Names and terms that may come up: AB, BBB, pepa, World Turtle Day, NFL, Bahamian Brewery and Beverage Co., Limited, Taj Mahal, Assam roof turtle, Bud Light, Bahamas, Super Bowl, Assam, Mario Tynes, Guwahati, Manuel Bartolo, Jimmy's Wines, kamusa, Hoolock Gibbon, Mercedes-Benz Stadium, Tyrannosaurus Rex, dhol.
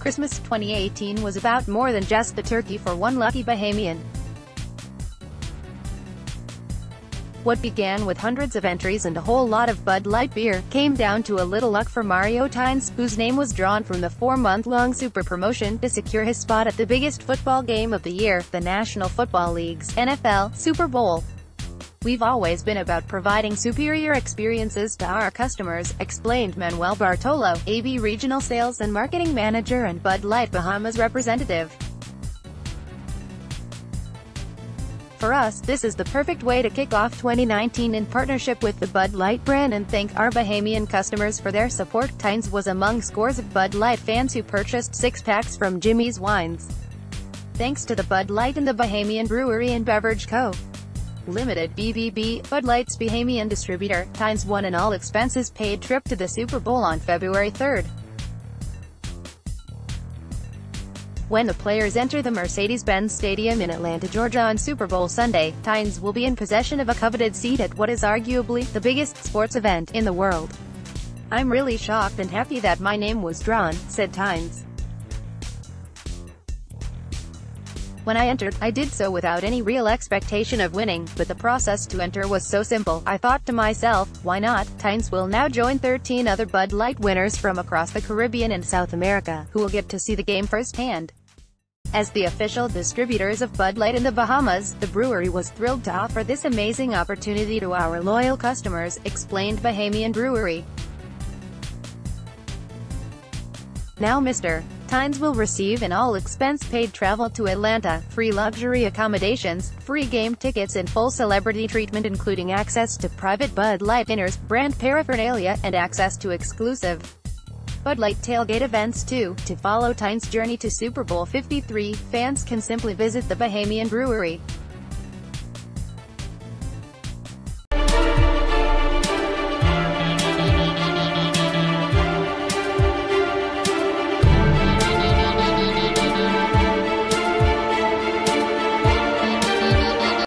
Christmas 2018 was about more than just the turkey for one lucky Bahamian. What began with hundreds of entries and a whole lot of Bud Light beer, came down to a little luck for Mario Tynes, whose name was drawn from the four-month-long super promotion to secure his spot at the biggest football game of the year, the National Football League's NFL Super Bowl. "We've always been about providing superior experiences to our customers," explained Manuel Bartolo, AB Regional Sales and Marketing Manager and Bud Light Bahamas representative. "For us, this is the perfect way to kick off 2019 in partnership with the Bud Light brand and thank our Bahamian customers for their support." Tynes was among scores of Bud Light fans who purchased six-packs from Jimmy's Wines, thanks to the Bud Light and the Bahamian Brewery and Beverage Co. Limited (BBB), Bud Light's Bahamian distributor. Tynes won an all-expenses-paid trip to the Super Bowl on February 3rd. When the players enter the Mercedes-Benz Stadium in Atlanta, Georgia on Super Bowl Sunday, Tynes will be in possession of a coveted seat at what is arguably the biggest sports event in the world. "I'm really shocked and happy that my name was drawn," said Tynes. "When I entered, I did so without any real expectation of winning, but the process to enter was so simple, I thought to myself, why not?" Tynes will now join 13 other Bud Light winners from across the Caribbean and South America, who will get to see the game firsthand. As the official distributors of Bud Light in the Bahamas, the brewery was thrilled to offer this amazing opportunity to our loyal customers, explained Bahamian Brewery. Now Mr. Tynes will receive an all-expense-paid travel to Atlanta, free luxury accommodations, free game tickets and full celebrity treatment including access to private Bud Light dinners, brand paraphernalia, and access to exclusive Bud Light tailgate events too. To follow Tynes' journey to Super Bowl 53, fans can simply visit the Bahamian Brewery.